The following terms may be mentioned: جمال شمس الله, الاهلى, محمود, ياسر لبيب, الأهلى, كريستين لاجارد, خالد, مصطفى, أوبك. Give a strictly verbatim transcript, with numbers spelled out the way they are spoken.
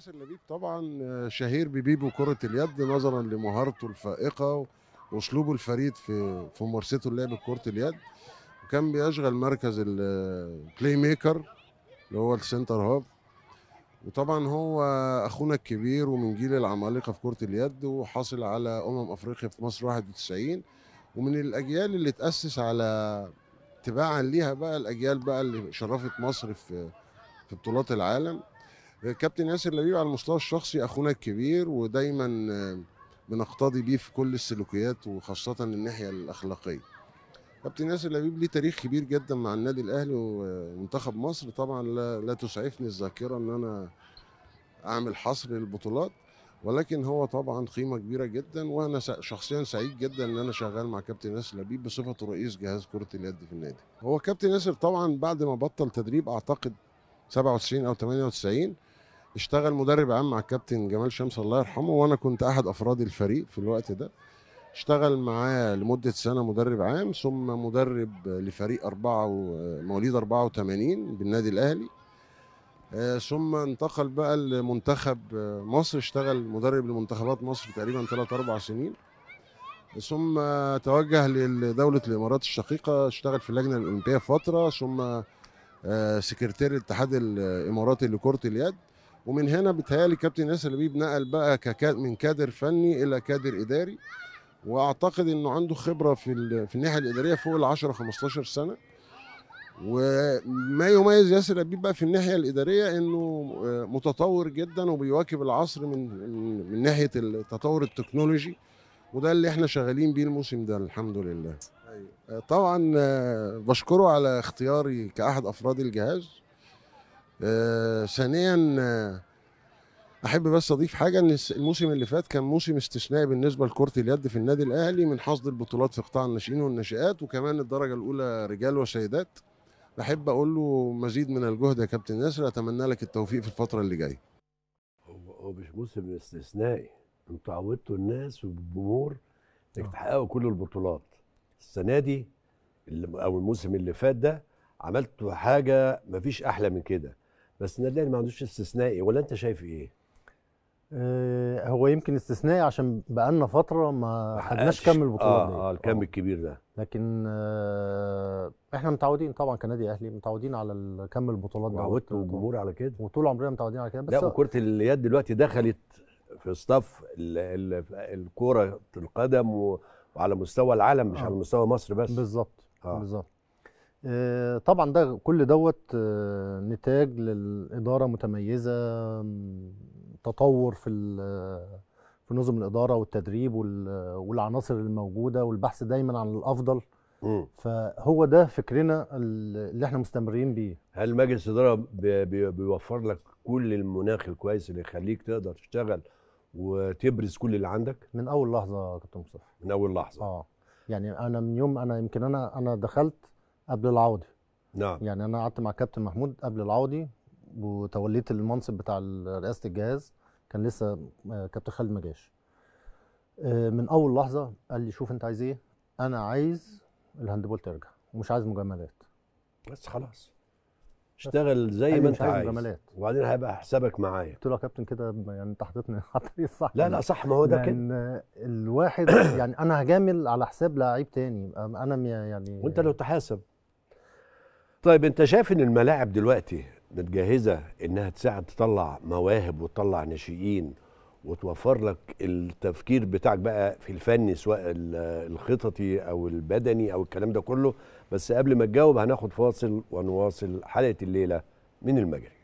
ياسر لبيب طبعا شهير ببيبو كرة اليد نظرا لمهارته الفائقة واسلوبه الفريد في في ممارسته للعب كرة اليد، وكان بيشغل مركز البلاي ميكر اللي هو السنتر هاف، وطبعا هو اخونا الكبير ومن جيل العمالقة في كرة اليد، وحاصل على امم افريقيا في مصر واحد وتسعين، ومن الاجيال اللي تأسس على تباعا ليها بقى الاجيال بقى اللي شرفت مصر في في بطولات العالم. كابتن ياسر لبيب على المستوى الشخصي اخونا الكبير، ودايما بنقتضي بيه في كل السلوكيات وخاصه الناحيه الاخلاقيه. كابتن ياسر لبيب ليه تاريخ كبير جدا مع النادي الاهلي ومنتخب مصر، طبعا لا, لا تسعفني الذاكره ان انا اعمل حصر للبطولات، ولكن هو طبعا قيمه كبيره جدا، وانا شخصيا سعيد جدا ان انا شغال مع كابتن ياسر لبيب بصفته رئيس جهاز كره اليد في النادي. هو كابتن ياسر طبعا بعد ما بطل تدريب اعتقد سبعة وتسعين او ثمانية وتسعين اشتغل مدرب عام مع الكابتن جمال شمس الله يرحمه، وانا كنت احد افراد الفريق في الوقت ده. اشتغل معاه لمده سنه مدرب عام، ثم مدرب لفريق أربعة مواليد أربعة وثمانين بالنادي الاهلي، اه ثم انتقل بقى لمنتخب مصر، اشتغل مدرب لمنتخبات مصر تقريبا ثلاث أربع سنين، ثم توجه لدوله الامارات الشقيقه، اشتغل في اللجنه الاولمبيه فتره، ثم سكرتير الاتحاد الاماراتي لكره اليد، ومن هنا بيتهيألي كابتن ياسر لبيب نقل بقى ككاد من كادر فني الى كادر اداري، واعتقد انه عنده خبره في في الناحيه الاداريه فوق ال عشرة خمستاشر سنه. وما يميز ياسر لبيب بقى في الناحيه الاداريه انه متطور جدا وبيواكب العصر من من ناحيه التطور التكنولوجي، وده اللي احنا شغالين بيه الموسم ده الحمد لله. طبعا بشكره على اختياري كأحد أفراد الجهاز. ثانيا أحب بس أضيف حاجة، إن الموسم اللي فات كان موسم استثنائي بالنسبة لكرة اليد في النادي الأهلي من حصد البطولات في قطاع الناشئين والناشئات، وكمان الدرجة الأولى رجال وسيدات. بحب أقول له مزيد من الجهد يا كابتن ياسر، أتمنى لك التوفيق في الفترة اللي جاية. هو مش موسم استثنائي، أنتوا عودتوا الناس والجمهور إنك تحققوا كل البطولات. السنه دي او الموسم اللي فات ده عملتوا حاجه مفيش احلى من كده، بس النادي الاهلي ما عندوش استثنائي، ولا انت شايف ايه؟ آه هو يمكن استثنائي عشان بقالنا فتره ما خدناش كم البطولات دي. اه, آه الكم الكبير ده، لكن آه احنا متعودين طبعا كنادي اهلي متعودين على كم البطولات ده، وعودتوا الجمهور على كده وطول عمرنا متعودين على كده. بس لا، وكره اليد دلوقتي دخلت في صف الكره القدم و وعلى مستوى العالم، مش آه. على مستوى مصر بس. بالظبط آه. بالظبط. آه طبعا ده كل دوت آه نتاج للاداره متميزه، تطور في في نظم الاداره والتدريب والعناصر الموجوده، والبحث دايما عن الافضل. م. فهو ده فكرنا اللي احنا مستمرين بيه. هل مجلس الاداره بيوفر لك كل المناخ الكويس اللي يخليك تقدر تشتغل وتبرز كل اللي عندك من اول لحظه يا كابتن مصطفى؟ من اول لحظه اه يعني انا من يوم انا يمكن انا انا دخلت قبل العوضي. نعم. يعني انا قعدت مع كابتن محمود قبل العوضي، وتوليت المنصب بتاع رئاسه الجهاز، كان لسه كابتن خالد ما جاش. من اول لحظه قال لي شوف انت عايز ايه، انا عايز الهاندبول ترجع ومش عايز مجاملات، بس خلاص اشتغل زي ما انت عايز مجملات. وبعدين هيبقى حسابك معايا. قلت له يا كابتن كده يعني انت حاططني على الطريق الصح. لا لا صح، ما هو ده كده، لان الواحد يعني انا هجامل على حساب لعيب تاني انا يعني، وانت لو تحاسب. طيب انت شايف ان الملاعب دلوقتي متجهزه انها تساعد تطلع مواهب وتطلع ناشئين وتوفر لك التفكير بتاعك بقى في الفن سواء الخططي او البدني او الكلام ده كله؟ بس قبل ما تجاوب هناخد فاصل ونواصل حلقة الليلة من المجري.